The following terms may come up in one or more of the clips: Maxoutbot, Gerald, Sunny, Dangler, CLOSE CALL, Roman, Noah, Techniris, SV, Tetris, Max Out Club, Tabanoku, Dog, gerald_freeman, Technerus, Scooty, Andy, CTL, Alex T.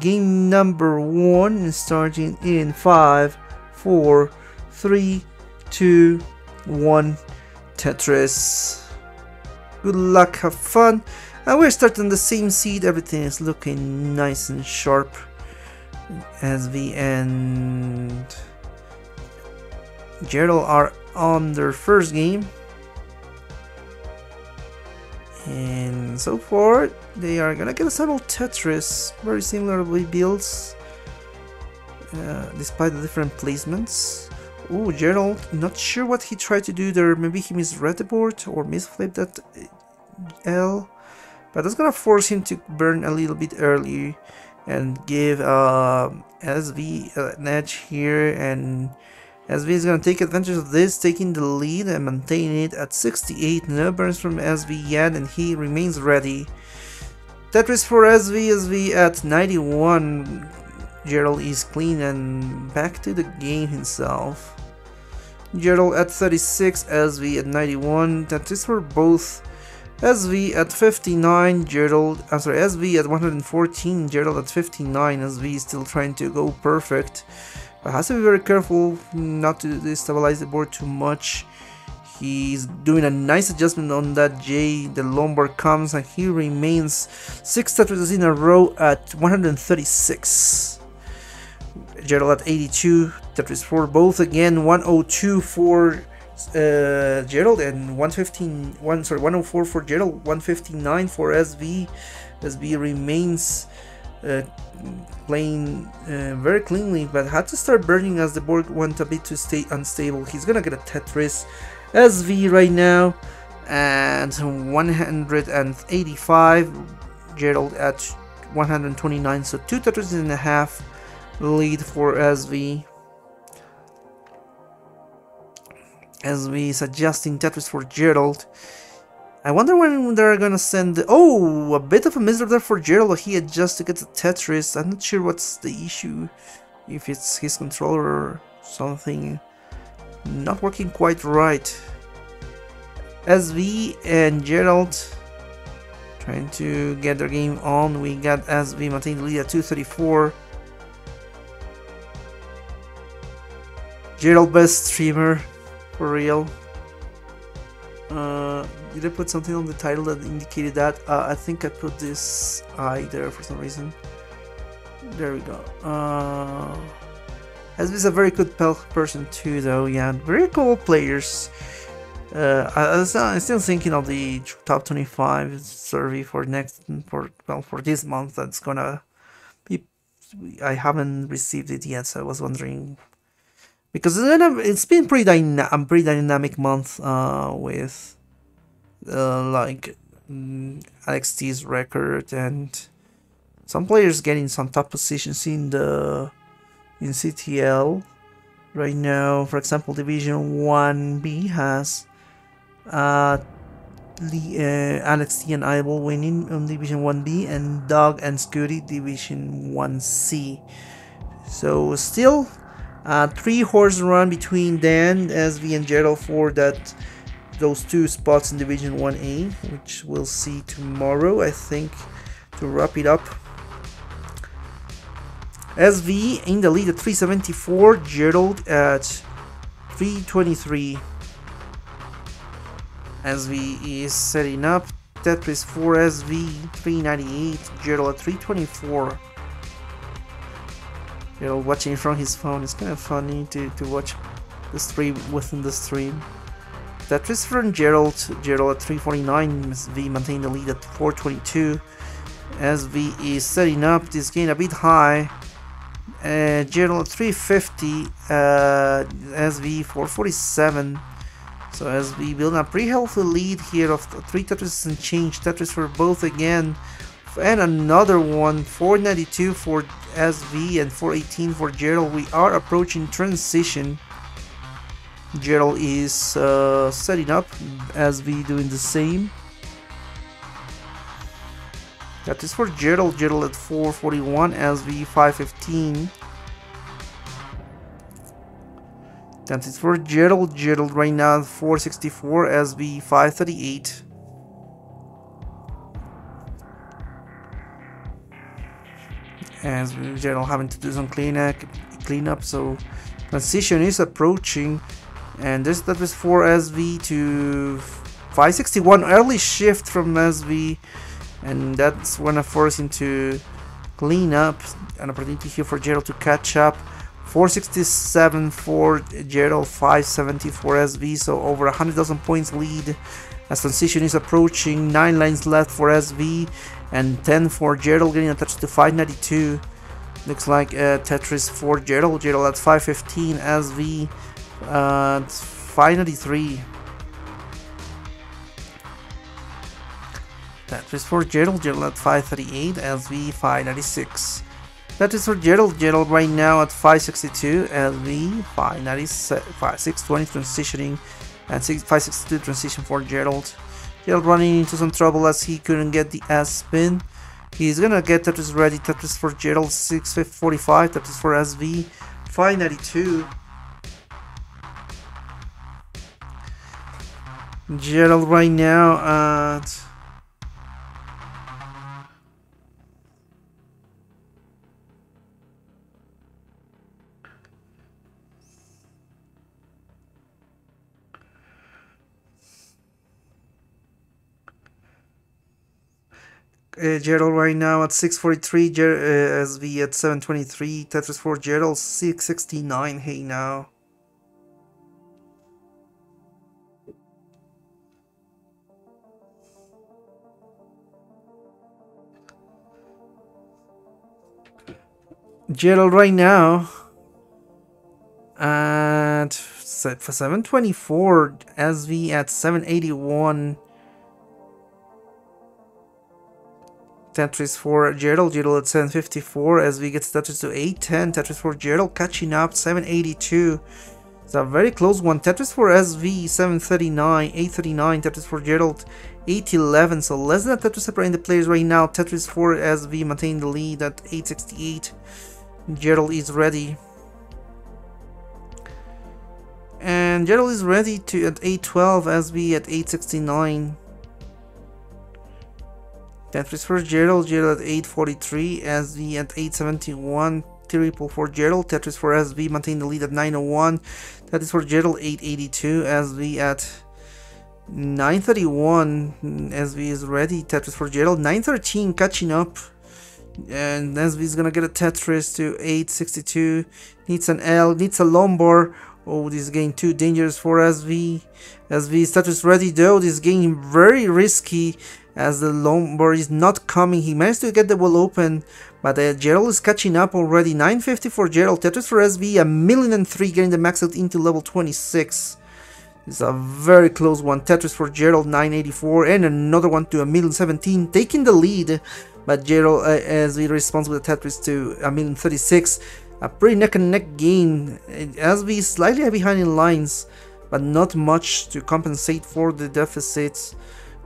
game number one, starting in 5, 4, 3, 2, 1, Tetris. Good luck, have fun. And we're starting the same seed, everything is looking nice and sharp. SV and Gerald are on their first game, and so far they are gonna get a sample Tetris, very similarly builds, despite the different placements. Oh, Gerald, not sure what he tried to do there. Maybe he misread the board or misflipped that L, but that's gonna force him to burn a little bit early and give SV an edge here, and SV is going to take advantage of this, taking the lead and maintaining it at 68. No burns from SV yet, and he remains ready. Tetris for SV, SV at 91. Gerald is clean and back to the game himself. Gerald at 36, SV at 91. Tetris for both. SV at 59, SV at 114, Gerald at 59. SV is still trying to go perfect, but has to be very careful not to destabilize the board too much. He's doing a nice adjustment on that J, the Lombard comes, and he remains 6 Tetris in a row at 136. Gerald at 82, Tetris for both again, 102 for Gerald, and 104 for Gerald, 159 for SV. SV remains playing very cleanly, but had to start burning as the board went a bit to stay unstable. He's gonna get a Tetris. SV right now at 185, Gerald at 129, so 2 Tetris and a half lead for SV. SV is adjusting Tetris for Gerald. I wonder when they're gonna send the... Oh, a bit of a misery there for Gerald. He adjusts to get the Tetris. I'm not sure what's the issue, if it's his controller or something not working quite right. SV and Gerald trying to get their game on. We got SV maintaining the lead at 234. Gerald, best streamer. For real. Did I put something on the title that indicated that? I think I put this I there for some reason. There we go. SV is a very good person too, though. Yeah, very cool players. I'm still thinking of the top 25 survey for well, for this month. That's gonna be. I haven't received it yet, so I was wondering. Because it's been pretty dynamic month with like Alex T's record and some players getting some top positions in the CTL right now. For example, Division 1B has Alex T and Eyeball winning on Division 1B, and Dog and Scooty Division 1C. So still 3-horse run between Dan, SV and Gerald for those 2 spots in Division 1A, which we'll see tomorrow, I think, to wrap it up. SV in the lead at 374, Gerald at 323. SV is setting up Tetris for SV, 398, Gerald at 324. You know, watching from his phone, it's kind of funny to watch the stream within the stream. Tetris from Gerald, Gerald at 349, SV maintained the lead at 422. SV is setting up this game a bit high. Gerald at 350, SV 447. So SV building a pretty healthy lead here of 3 Tetris and change. Tetris for both again. And another one, 492 for SV and 418 for Gerald. We are approaching transition. Gerald is setting up, SV doing the same. That is for Gerald. Gerald at 441, SV 515. That is for Gerald. Gerald right now at 464, SV 538. as Gerald having to do some cleanup. So transition is approaching, and this step is for SV to 561. Early shift from SV, and that's when I force him to clean up. An opportunity here for Gerald to catch up. 467 for Gerald, 570 for SV, so over 100,000 points lead as transition is approaching. 9 lanes left for SV and 10 for Gerald, getting attached to 592. Looks like Tetris for Gerald. Gerald at 515, SV at 593. Tetris for Gerald. Gerald at 538, SV 596. That is for Gerald. Gerald right now at 562, SV 596, 520 transitioning, and 562 transition for Gerald. Gerald running into some trouble as he couldn't get the S spin. He's gonna get Tetris ready. Tetris for Gerald 645, Tetris for SV 592. Gerald right now at 643, SV at 723, Tetris for Gerald 669. Hey now. Gerald right now at 724, SV at 781. Tetris for Gerald, Gerald at 754, SV gets Tetris to 810, Tetris for Gerald catching up, 782. It's a very close one. Tetris for SV 739, 839, Tetris for Gerald 811. So less than a Tetris separating the players right now. Tetris for SV maintaining the lead at 868. Gerald is ready. And Gerald is ready to at 812, SV at 869. Tetris for Gerald, Gerald at 843, SV at 871, triple for Gerald. Tetris for SV maintain the lead at 901. Tetris for Gerald 882, SV at 931. SV is ready. Tetris for Gerald 913, catching up, and SV is gonna get a Tetris to 862. Needs an L, needs a lumbar. Oh, this is getting too dangerous for SV. SV is Tetris ready though. This is getting very risky, as the longboard is not coming. He managed to get the wall open, but Gerald is catching up already. 950 for Gerald, Tetris for SV, 1,003, getting the max out into level 26. It's a very close one. Tetris for Gerald, 984, and another one to 1,017, taking the lead. But Gerald, SV responds with a Tetris to 1,036. A pretty neck and neck game. SV is slightly behind in lines, but not much to compensate for the deficits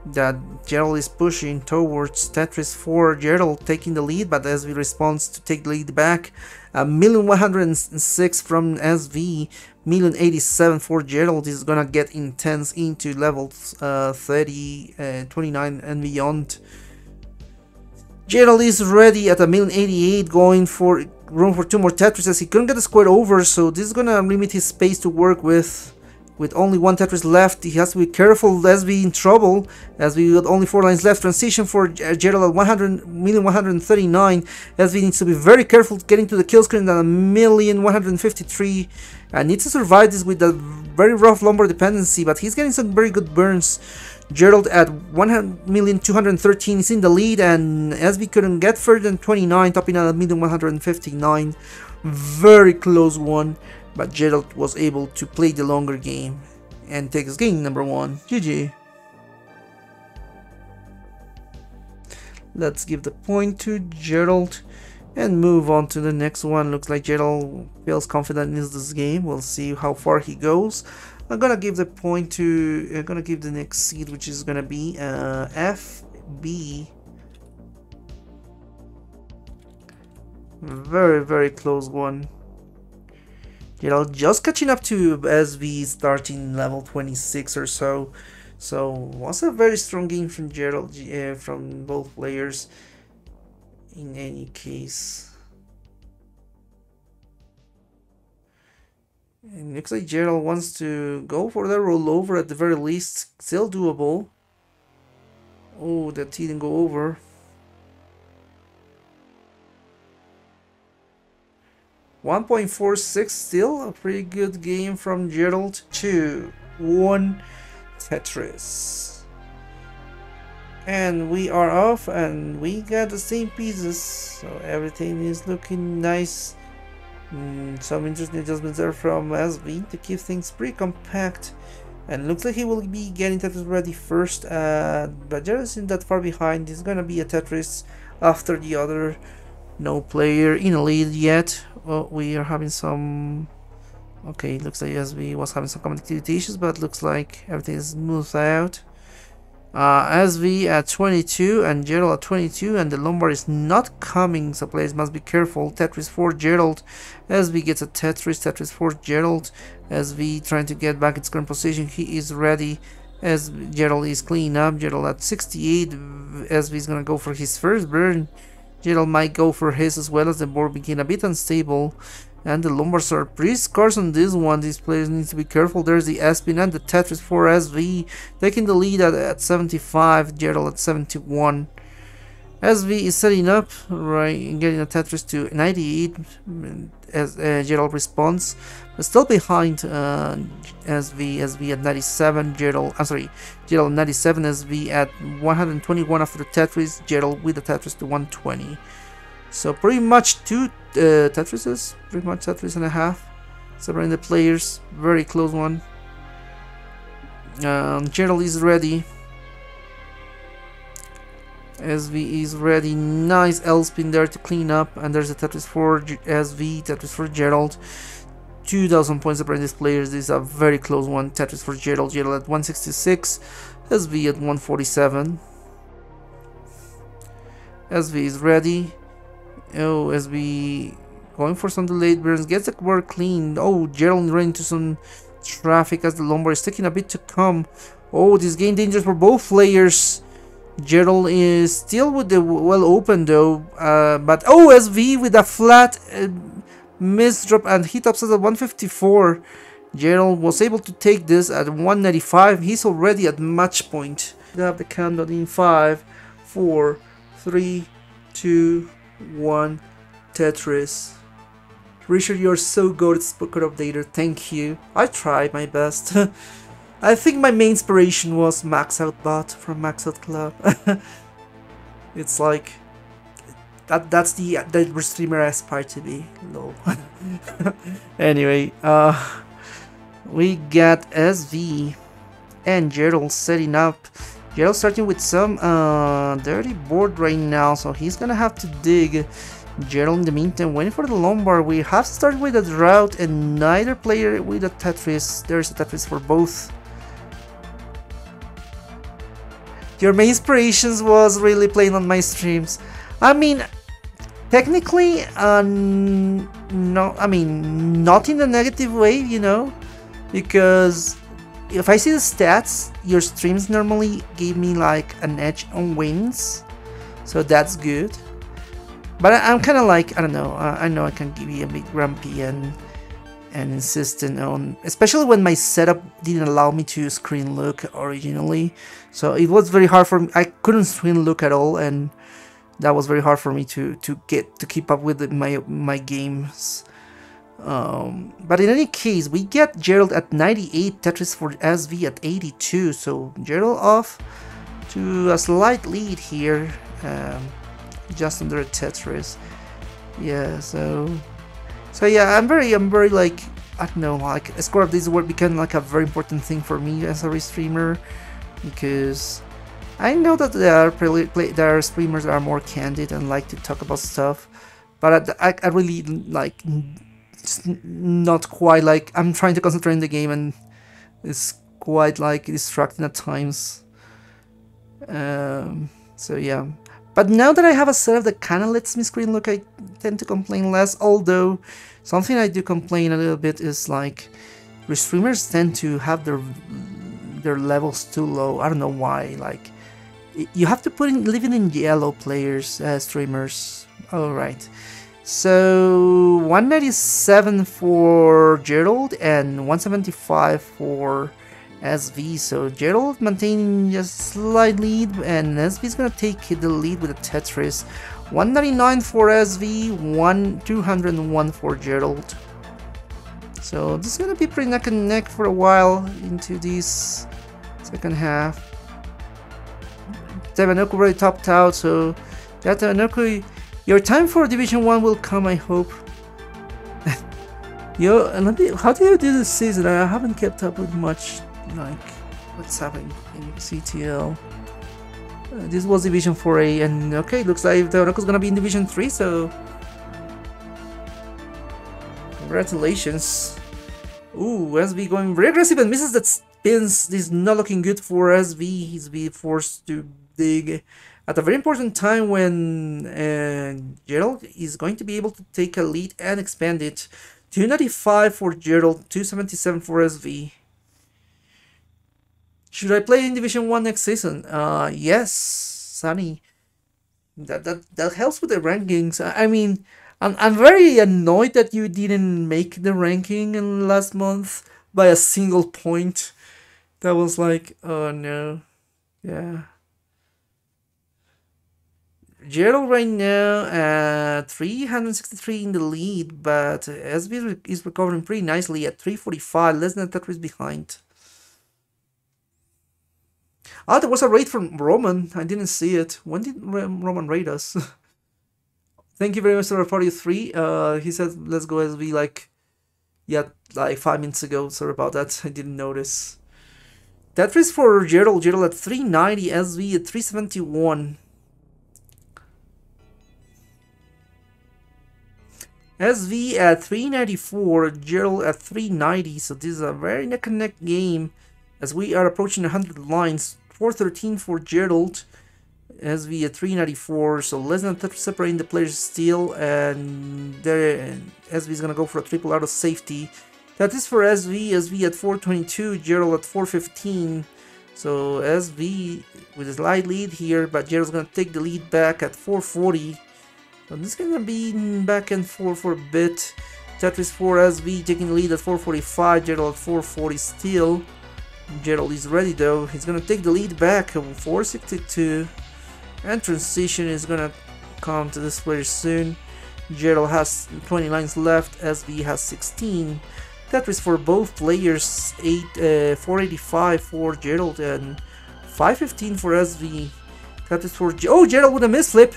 that Gerald is pushing towards. Tetris for Gerald taking the lead, but SV responds to take the lead back. 1,106 from SV, 1,087 for Gerald. Is gonna get intense into levels 29 and beyond. Gerald is ready at 1,088, going for room for two more Tetris as he couldn't get the square over, so this is gonna limit his space to work with. With only one Tetris left, he has to be careful. SV in trouble, as we got only 4 lines left. Transition for Gerald at 1,139. SV needs to be very careful getting to the kill screen at 1,153, and needs to survive this with a very rough lumber dependency. But he's getting some very good burns. Gerald at 1,213 is in the lead, and SV couldn't get further than 29, topping at 1,159. Very close one, but Gerald was able to play the longer game and takes game number 1. GG. Let's give the point to Gerald and move on to the next one. Looks like Gerald feels confident in this game. We'll see how far he goes. I'm gonna give the point to, I'm gonna give the next seed, which is gonna be FB. Very close one. Gerald just catching up to SV, starting level 26 or so. So was a very strong game from Gerald, from both players in any case. And looks like Gerald wants to go for the rollover at the very least. Still doable. Oh, that T didn't go over. $1.46, still a pretty good game from Gerald. 2-1 Tetris. And we are off, and we got the same pieces, so everything is looking nice. Some interesting adjustments there from SV to keep things pretty compact. And looks like he will be getting Tetris ready first, but Gerald isn't that far behind. It's gonna be a Tetris after the other. No player in a lead yet. Oh, we are having some... Okay, looks like SV was having some connectivity issues, but looks like everything is smoothed out. SV at 22 and Gerald at 22, and the Lombard is not coming, so players must be careful. Tetris for Gerald. SV gets a Tetris. Tetris for Gerald. SV trying to get back its current position. He is ready. SV, Gerald is cleaning up. Gerald at 68. SV is gonna go for his first burn. Gerald might go for his as well, as the board became a bit unstable. And the Lombards are pretty scarce on this one. These players need to be careful. There's the Espin and the Tetris for SV, taking the lead at 75, Gerald at 71. SV is setting up, right, getting a Tetris to 98, as Gerald responds. But still behind SV at 97, Gerald 97, SV at 121 after the Tetris, Gerald with the Tetris to 120. So pretty much two Tetrises, pretty much Tetris and a half, separating the players, very close one. Gerald is ready. SV is ready, nice L-spin there to clean up, and there's a Tetris for SV, Tetris for Gerald. 2,000 points separating these players. This is a very close one. Tetris for Gerald, Gerald at 166, SV at 147. SV is ready. Oh, SV going for some delayed burns, gets the board cleaned. Oh, Gerald ran into some traffic as the Lombard is taking a bit to come. Oh, this game dangerous for both players. Gerald is still with the well open though, but oh, SV with a flat misdrop and hit upset at 154. Gerald was able to take this at 195. He's already at match point. We have the countdown in 5, 4, 3, 2, 1. Tetris. Pretty sure you're so good at Poker Updater. Thank you. I tried my best. I think my main inspiration was Maxoutbot from Max Out Club. It's like that's the streamer I aspire to be. No. Anyway, we got SV and Gerald setting up. Gerald starting with some dirty board right now, so he's gonna have to dig. Gerald in the meantime waiting for the Lombard. We have started with a drought and neither player with a Tetris. There's a Tetris for both. Your main inspirations was really playing on my streams. I mean, technically, no, I mean, not in a negative way, you know, because if I see the stats, your streams normally gave me like an edge on wins, so that's good. But I'm kind of like, I don't know, I know I can be a bit grumpy and insistent on, especially when my setup didn't allow me to screen look originally, so it was very hard for me. I couldn't screen look at all, and that was very hard for me to keep up with my games. But in any case, we get Gerald at 98, Tetris for SV at 82, so Gerald off to a slight lead here. Just under a Tetris, yeah. So yeah, I'm very like, I don't know, like a score of this world became like a very important thing for me as a restreamer, because I know that there are streamers that are more candid and like to talk about stuff, but I really like not quite like, I'm trying to concentrate on the game and it's quite like distracting at times. So yeah. But now that I have a setup that kind of lets me screen look, I tend to complain less, although something I do complain a little bit is like streamers tend to have their levels too low. I don't know why, like you have to put in living in yellow players, streamers. All right. So 197 for Gerald and 175 for SV. So Gerald maintaining just slight lead, and SV is gonna take the lead with a Tetris. 199 for SV, 201 for Gerald. So this is gonna be pretty neck and neck for a while into this second half. Tabanoku already topped out, so yeah, Tabanoku, your time for Division 1 will come, I hope. Yo, how do you do this season? I haven't kept up with much, like, what's happening in CTL. This was Division 4A, and okay, looks like Tabanoku's gonna be in Division 3, so... Congratulations. Ooh, SV going very aggressive and misses that spins. This is not looking good for SV. He's being forced to dig at a very important time when Gerald is going to be able to take a lead and expand it. 295 for Gerald, 277 for SV. Should I play in Division 1 next season? Yes, Sunny. That helps with the rankings. I mean, I'm very annoyed that you didn't make the ranking in last month by a single point. That was like, oh no. Yeah. Gerald right now at 363 in the lead, but SV is recovering pretty nicely at 345, less than Tetris behind. Ah, there was a raid from Roman. I didn't see it. When did Roman raid us? Thank you very much for 43. He said, let's go SV like, yeah, like 5 minutes ago. Sorry about that. I didn't notice. Tetris for Gerald. Gerald at 390, SV at 371. SV at 394, Gerald at 390, so this is a very neck and neck game as we are approaching 100 lines. 413 for Gerald, SV at 394, so less than separating the players still, and there SV is going to go for a triple out of safety. That is for SV, SV at 422, Gerald at 415, so SV with a slight lead here, but Gerald's going to take the lead back at 440. So this is gonna be back and forth for a bit. Tetris 4 SV taking the lead at 445, Gerald at 440 still. Gerald is ready though, he's gonna take the lead back at 462. And transition is gonna come to this player soon. Gerald has 20 lines left, SV has 16. Tetris for both players, 485 for Gerald and 515 for SV. Tetris for Gerald with a misflip.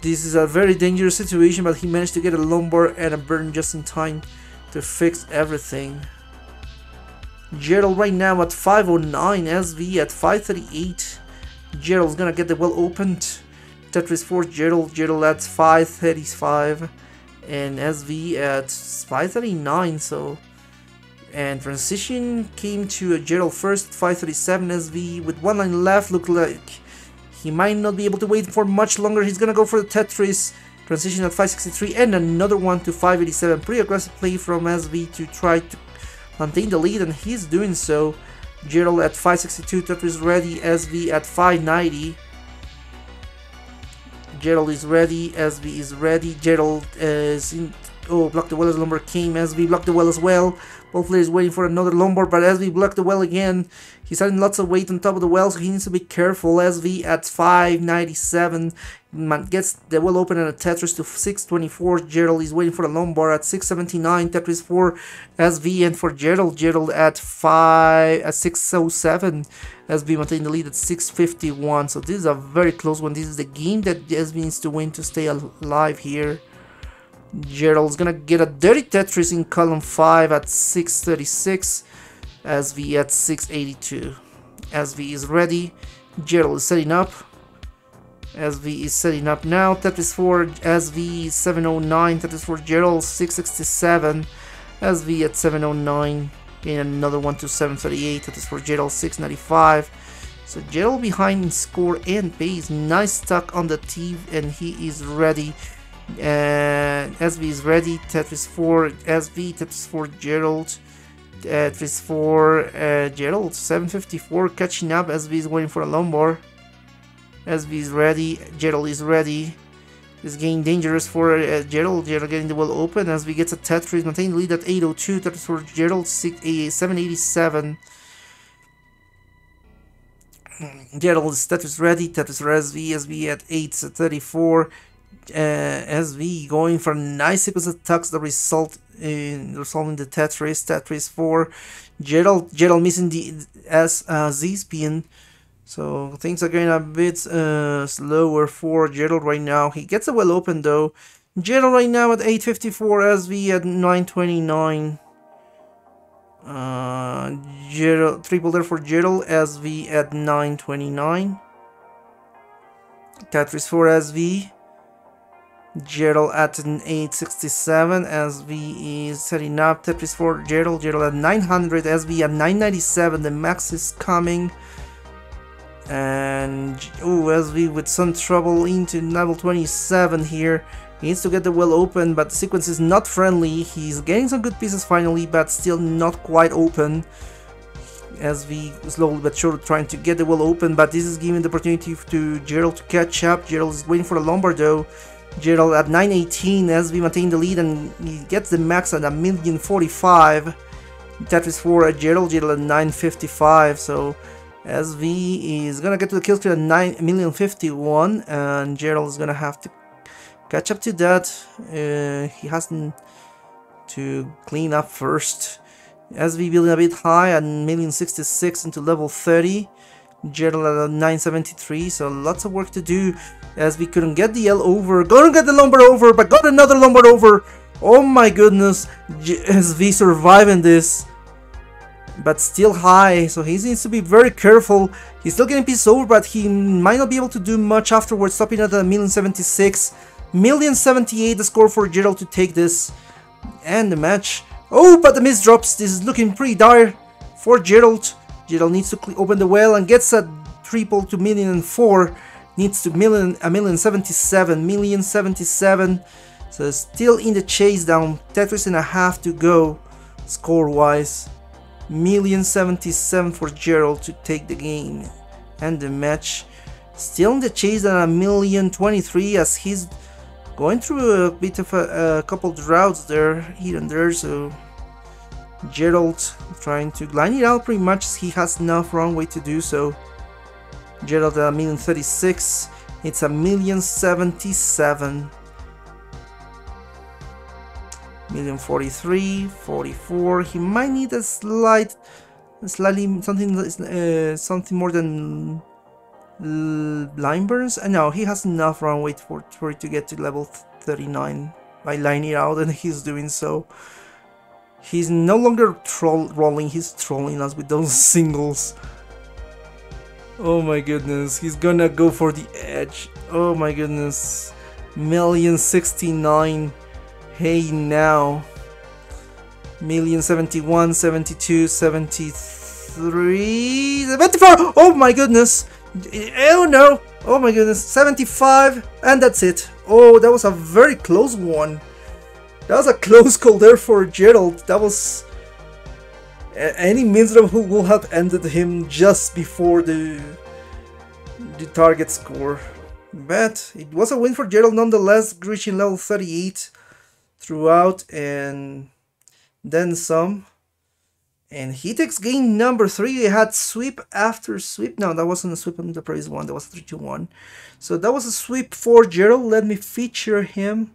This is a very dangerous situation, but he managed to get a lumbar and a burn just in time to fix everything. Gerald right now at 509, SV at 538. Gerald's gonna get the well opened. Tetris for Gerald, Gerald at 535 and SV at 539. So, and transition came to Gerald first, 537. SV with one line left, looked like he might not be able to wait for much longer. He's gonna go for the Tetris. Transition at 563 and another one to 587. Pretty aggressive play from SV to try to maintain the lead, and he's doing so. Gerald at 562, Tetris ready, SV at 590. Gerald is ready, SV is ready. Gerald is in... Oh, blocked the well as lumbar came. SV blocked the well as well. Both players waiting for another lumbar, but SV blocked the well again. He's having lots of weight on top of the well, so he needs to be careful. SV at 597 gets the well open and a Tetris to 624. Gerald is waiting for a lumbar at 679. Tetris for SV and for Gerald. Gerald at 607. SV maintained the lead at 651. So this is a very close one. This is the game that SV needs to win to stay alive here. Gerald's gonna get a dirty Tetris in column 5 at 636, SV at 682. SV is ready, Gerald is setting up, SV is setting up now. Tetris for SV 709, Tetris for Gerald 667, SV at 709, and another one to 738, Tetris for Gerald 695. So Gerald behind in score and pace, nice stuck on the tee, and he is ready. And SV is ready, Tetris 4 SV, Tetris 4 Gerald, Tetris 4 Gerald, 754 catching up. SV is waiting for a lumbar. SV is ready, Gerald is ready, This game dangerous for Gerald. Gerald getting the well open as we get a Tetris. Maintain the lead at 802. Tetris for Gerald, 787. Gerald's Tetris ready. Tetris for SV. SV at 834. SV going for a nice sequence of attacks. The result in resolving the Tetris. Tetris for Gerald. Gerald missing the Z spin. So things are going a bit slower for Gerald right now. He gets a well open though. Gerald right now at 854, SV at 929. Gerald triple there for Gerald, SV at 929. Tetris for SV. Gerald at 867. SV is setting up. Tetris for Gerald. Gerald at 900. SV at 997. The max is coming. And SV with some trouble into level 27 here. He needs to get the well open, but the sequence is not friendly. He's getting some good pieces finally, but still not quite open. SV slowly but surely trying to get the well open, but this is giving the opportunity to Gerald to catch up. Gerald is waiting for a Lombard though. Gerald at 918. SV maintains the lead and he gets the max at 1,045,000. Tetris for Gerald. Gerald at 955. So SV is gonna get to the kill screen at 9,051,000, and Gerald is gonna have to catch up to that. He has to clean up first. SV building a bit high at 1,066,000 into level 30. Gerald at 973, so lots of work to do. SV couldn't get the L over, gonna get the Lombard over, but got another Lombard over. Oh my goodness, SV surviving this. But still high, so he needs to be very careful. He's still getting pieces over, but he might not be able to do much afterwards, stopping at 1,076,000. 1,078,000 the score for Gerald to take this and the match. Oh, but the miss drops. This is looking pretty dire for Gerald. Gerald needs to open the well and gets a triple to 1,004,000. Needs to 1,077,000. 1,077,000. So still in the chase down. Tetris and a half to go score wise. 1,077,000 for Gerald to take the game and the match. Still in the chase at 1,023,000 as he's going through a bit of a couple droughts there, here and there. So Gerald trying to line it out pretty much. He has enough runway to do so. Gerald at 1,036,000. It's 1,077,000. 1,043,000, 44. He might need a slightly something more than blind burns. No, he has enough runway for it to get to level 39 by lining it out, and he's doing so. He's no longer rolling. He's trolling us with those singles. Oh my goodness, he's gonna go for the edge. Oh my goodness, 1,069,000. Hey now, 1,071,000, 72,000, 73,000, 74,000. Oh my goodness! Oh no! Oh my goodness! 75,000, and that's it. Oh, that was a very close one. That was a close call there for Gerald. That was any miserable who will have ended him just before the target score. But it was a win for Gerald nonetheless, reaching level 38. Throughout and then some, and he takes game number 3. They had sweep after sweep. No, that wasn't a sweep on the previous one. That was 3-2-1. So that was a sweep for Gerald. Let me feature him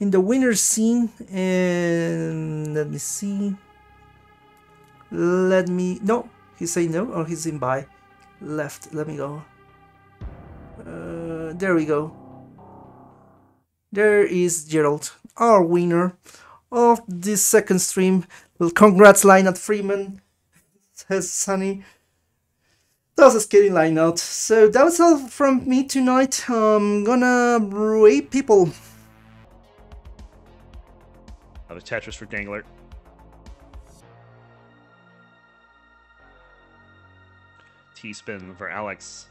in the winner's scene, and let me see. Let me no. He say no, or he's in by left. Let me go. There we go. There is Gerald, our winner of this second stream. Well, congrats line at Freeman, says Sunny. That was a scary line out. So that was all from me tonight. I'm gonna rate people. Out of Tetris for Dangler. T-spin for Alex.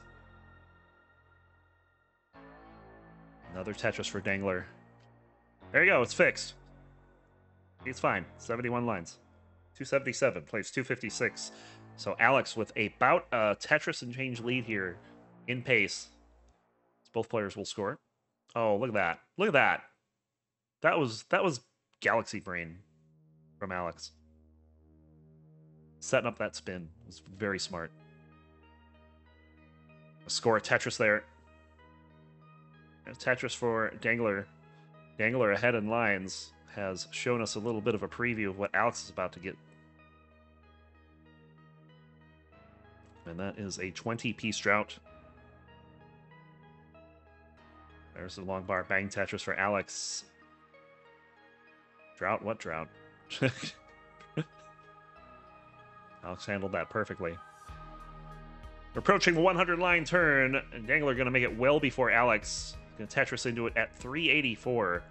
Another Tetris for Dangler. There you go, it's fixed. It's fine. 71 lines. 277 plays 256. So Alex with about a Tetris and change lead here in pace. Both players will score. Oh, look at that. Look at that. That was galaxy brain from Alex. Setting up that spin was very smart. A score of Tetris there. And Tetris for Dangler. Dangler ahead in lines has shown us a little bit of a preview of what Alex is about to get. And that is a 20-piece drought. There's the long bar. Bang Tetris for Alex. Drought? What drought? Alex handled that perfectly. We're approaching the 100-line turn. And Dangler going to make it well before Alex. Going to Tetris into it at 384.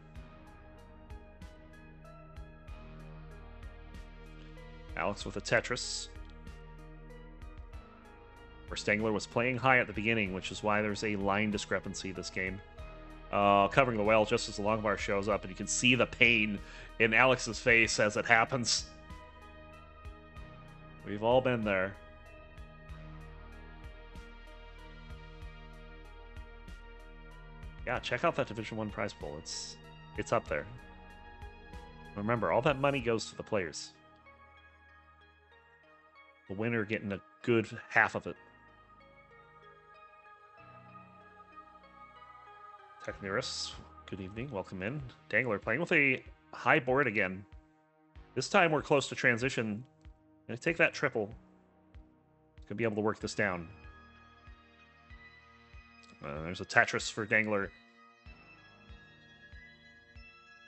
Alex with a Tetris. Where Dangler was playing high at the beginning, which is why there's a line discrepancy this game. Covering the well just as the long bar shows up, and you can see the pain in Alex's face as it happens. We've all been there. Yeah, check out that Division 1 prize pool. It's up there. Remember, all that money goes to the players. The winner getting a good half of it. Techniris, good evening. Welcome in. Dangler playing with a high board again. This time we're close to transition. Gonna take that triple. Gonna be able to work this down. There's a Tetris for Dangler.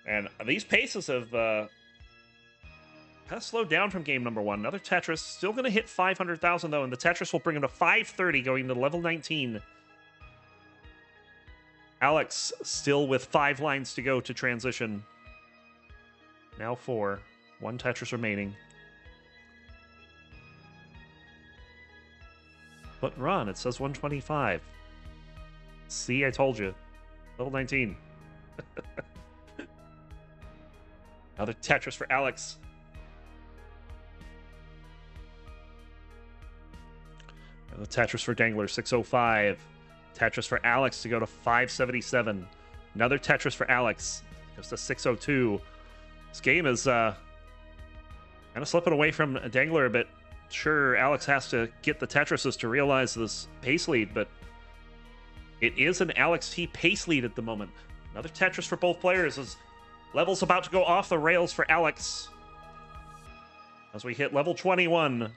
And these paces have kind of slowed down from game number one. Another Tetris. Still gonna hit 500,000 though, and the Tetris will bring him to 530 going to level 19. Alex still with 5 lines to go to transition. Now 4. 1 Tetris remaining. But Ron, it says 125. See, I told you. Level 19. Another Tetris for Alex. Another Tetris for Dangler, 605. Tetris for Alex to go to 577. Another Tetris for Alex. Goes to 602. This game is kind of slipping away from Dangler a bit. Sure, Alex has to get the Tetrises to realize this pace lead, but it is an Alex T pace lead at the moment. Another Tetris for both players as level's about to go off the rails for Alex. As we hit level 21.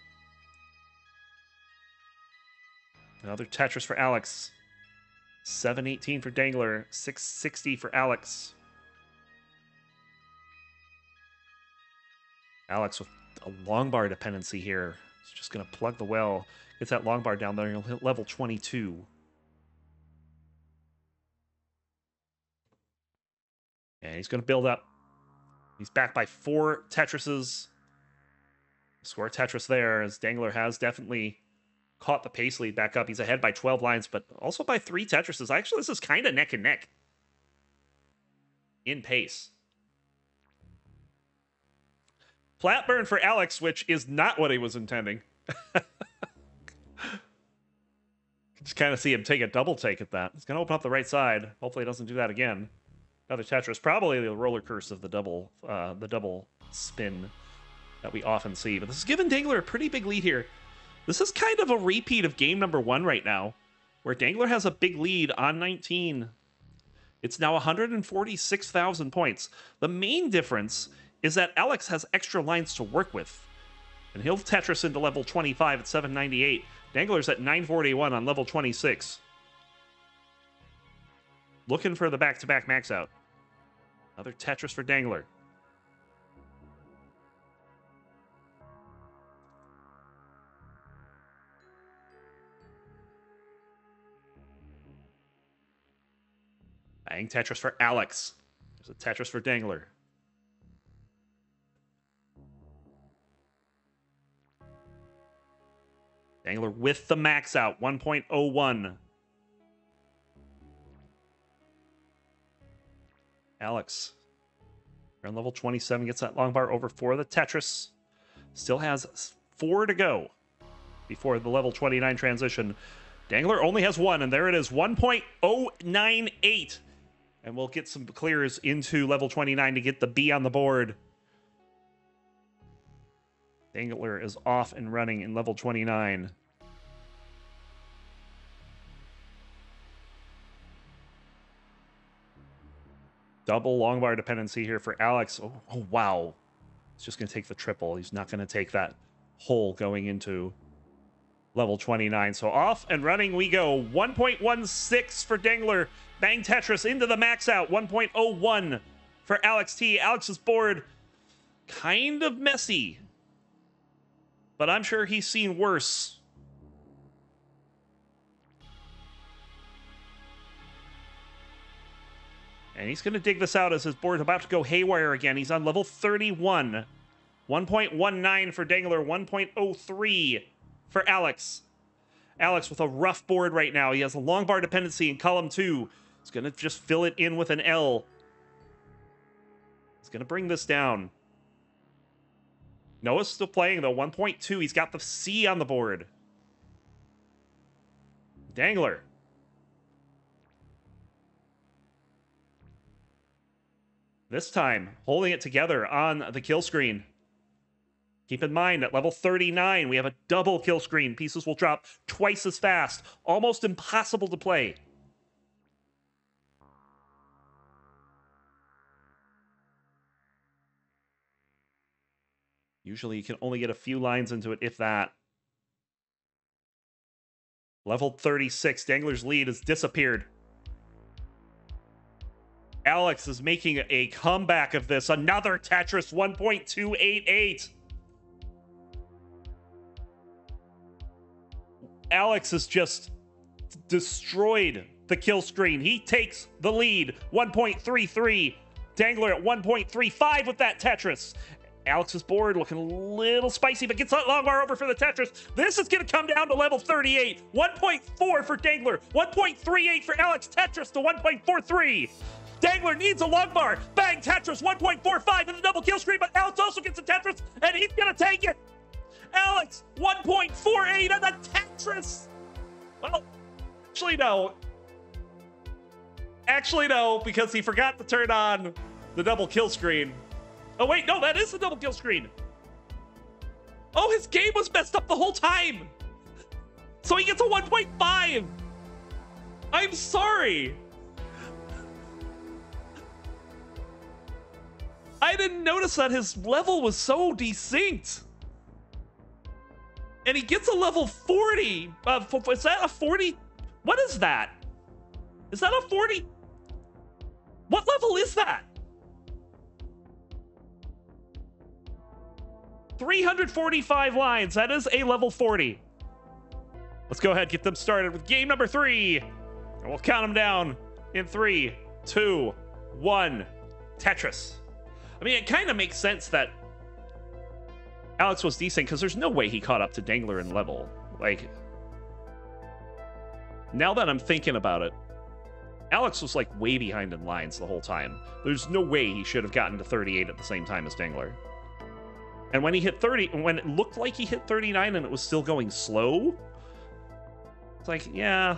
Another Tetris for Alex. 718 for Dangler, 660 for Alex. Alex with a long bar dependency here. He's just going to plug the well. Gets that long bar down there and he'll hit level 22. And he's going to build up. He's back by 4 Tetrises. Score Tetris there as Dangler has definitely caught the pace lead back up. He's ahead by 12 lines, but also by 3 Tetrises. Actually, this is kind of neck and neck in pace. Flat burn for Alex, which is not what he was intending. Just kind of see him take a double take at that. He's going to open up the right side. Hopefully he doesn't do that again. Another Tetris, probably the roller curse of the double spin that we often see. But this is giving Dangler a pretty big lead here. This is kind of a repeat of game number 1 right now, where Dangler has a big lead on 19. It's now 146,000 points. The main difference is that Alex has extra lines to work with, and he'll Tetris into level 25 at 798. Dangler's at 941 on level 26. Looking for the back-to-back max out. Another Tetris for Dangler. Bang Tetris for Alex. There's a Tetris for Dangler. Dangler with the max out, 1.01. Alex, on level 27, gets that long bar over for the Tetris. Still has 4 to go before the level 29 transition. Dangler only has 1, and there it is, 1.098. And we'll get some clears into level 29 to get the B on the board. Dangler is off and running in level 29. Double long bar dependency here for Alex. Oh, wow. He's just going to take the triple. He's not going to take that hole going into level 29. So off and running we go. 1.16 for Dangler. Bang Tetris into the max out. 1.01 for Alex T. Alex's board kind of messy, but I'm sure he's seen worse. And he's going to dig this out as his board's about to go haywire again. He's on level 31. 1.19 for Dangler. 1.03 for Alex. Alex with a rough board right now. He has a long bar dependency in column 2. He's going to just fill it in with an L. He's going to bring this down. Noah's still playing, though. 1.2. He's got the C on the board. Dangler. This time, holding it together on the kill screen. Keep in mind, at level 39, we have a double kill screen. Pieces will drop twice as fast. Almost impossible to play. Usually, you can only get a few lines into it, if that. Level 36, Dangler's lead has disappeared. Alex is making a comeback of this. Another Tetris, 1.288. Alex has just destroyed the kill screen. He takes the lead, 1.33. Dangler at 1.35 with that Tetris. Alex's board looking a little spicy, but gets that long bar over for the Tetris. This is going to come down to level 38. 1.4 for Dangler. 1.38 for Alex. Tetris to 1.43. Dangler needs a long bar. Bang, Tetris, 1.45 in the double kill screen, but Alex also gets a Tetris, and he's going to take it. Alex, 1.48 on the Tetris. Well, actually, no. Actually, no, because he forgot to turn on the double kill screen. Oh, wait, no, that is the double kill screen. Oh, his game was messed up the whole time. So he gets a 1.5. I'm sorry. I didn't notice that his level was so desynced. And he gets a level 40. Is that a 40? What is that? Is that a 40? What level is that? 345 lines. That is a level 40. Let's go ahead, get them started with game number 3. And we'll count them down in 3, 2, 1. Tetris. I mean, it kind of makes sense that Alex was decent because there's no way he caught up to Dangler in level. Like, now that I'm thinking about it, Alex was like way behind in lines the whole time. There's no way he should have gotten to 38 at the same time as Dangler. And when he hit 30, when it looked like he hit 39 and it was still going slow, it's like, yeah,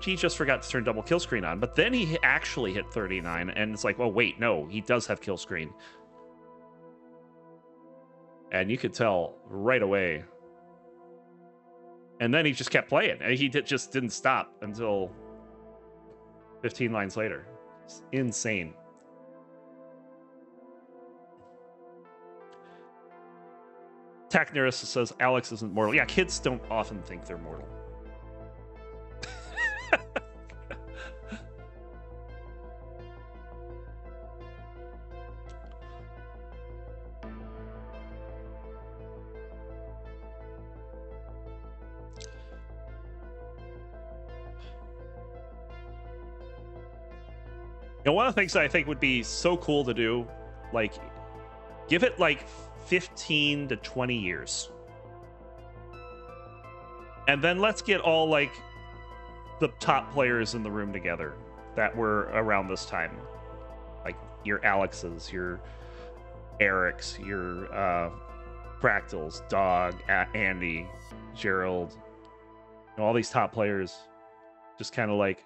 he just forgot to turn double kill screen on. But then he actually hit 39 and it's like, well, wait, no, he does have kill screen. And you could tell right away. And then he just kept playing. And he just didn't stop until 15 lines later. It's insane. Technerus says Alex isn't mortal. Yeah, kids don't often think they're mortal. You know, one of the things that I think would be so cool to do, like, give it like 15 to 20 years. And then let's get all like the top players in the room together that were around this time. Like your Alex's, your Eric's, your Fractals, Dog, Andy, Gerald, you know, all these top players just kind of like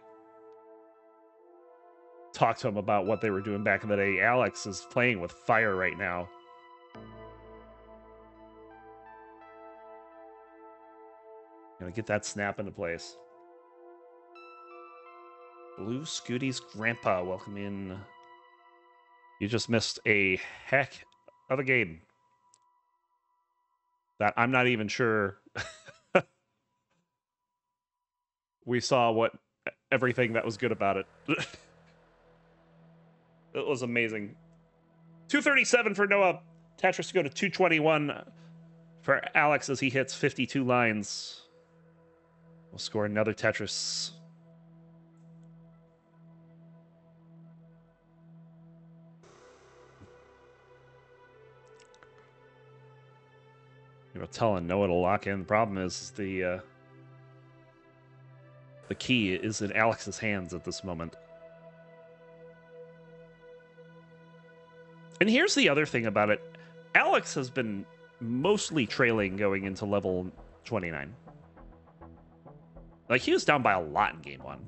talk to him about what they were doing back in the day. Alex is playing with fire right now. Gonna get that snap into place. Blue Scooty's grandpa, welcome in. You just missed a heck of a game. That I'm not even sure. We saw what everything that was good about it. It was amazing. 237 for Noah. Tetris to go to 221 for Alex as he hits 52 lines. We'll score another Tetris. You were telling Noah to lock in. The problem is the key is in Alex's hands at this moment. And here's the other thing about it. Alex has been mostly trailing going into level 29. Like, he was down by a lot in game one.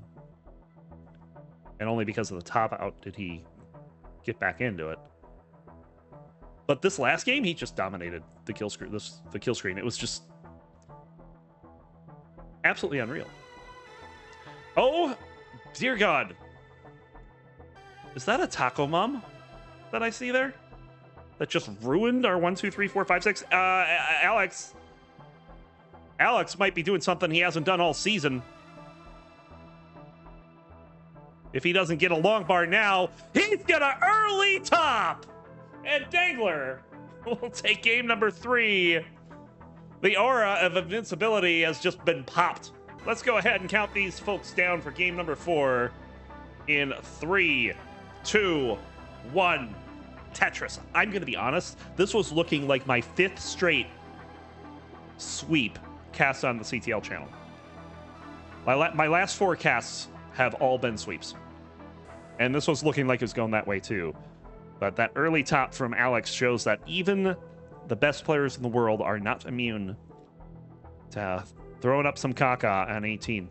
And only because of the top out did he get back into it. But this last game, he just dominated the kill screen. It was just absolutely unreal. Oh, dear God. Is that a taco mom that I see there? That just ruined our 1, 2, 3, 4, 5, 6. Alex. Alex might be doing something he hasn't done all season. If he doesn't get a long bar now, he's gonna early top. And Dangler will take game number 3. The aura of invincibility has just been popped. Let's go ahead and count these folks down for game number 4 in 3, 2, 1. Tetris. I'm going to be honest. This was looking like my 5th straight sweep cast on the CTL channel. My last 4 casts have all been sweeps. And this was looking like it was going that way too. But that early top from Alex shows that even the best players in the world are not immune to throwing up some caca on 18.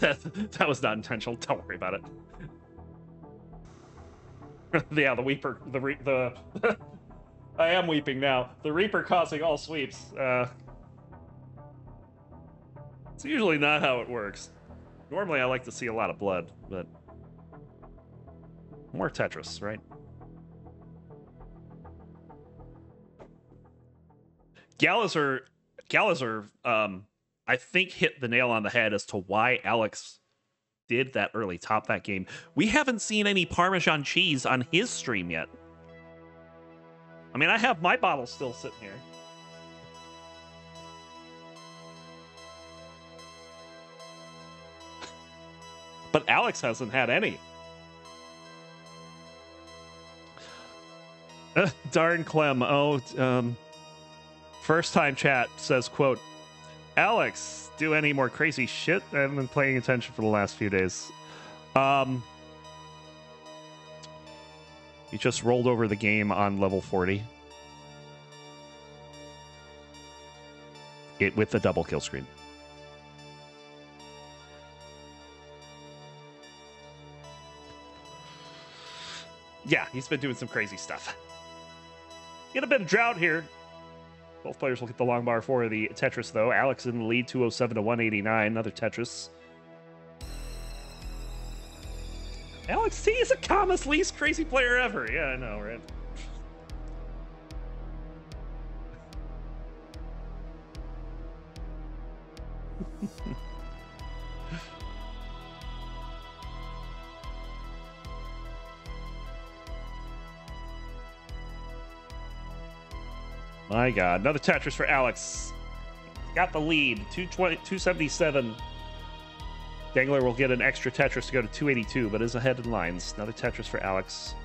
That was not intentional. Don't worry about it. Yeah, the Weeper, I am weeping now. The Reaper causing all sweeps. It's usually not how it works. Normally, I like to see a lot of blood, but more Tetris, right? Gallagher, I think hit the nail on the head as to why Alex did that early top that game. We haven't seen any Parmesan cheese on his stream yet. I mean, I have my bottle still sitting here. But Alex hasn't had any. Darn Clem. Oh, first time chat says, quote, Alex, do any more crazy shit? I haven't been paying attention for the last few days. You just rolled over the game on level 40. It with the double kill screen. Yeah, he's been doing some crazy stuff. Get a bit of drought here. Both players will get the long bar for the Tetris, though. Alex in the lead, 207 to 189. Another Tetris. Alex T is the calmest, least crazy player ever. Yeah, I know, right? My God, another Tetris for Alex. Got the lead, 220, 277. Dangler will get an extra Tetris to go to 282, but is ahead in lines. Another Tetris for Alex.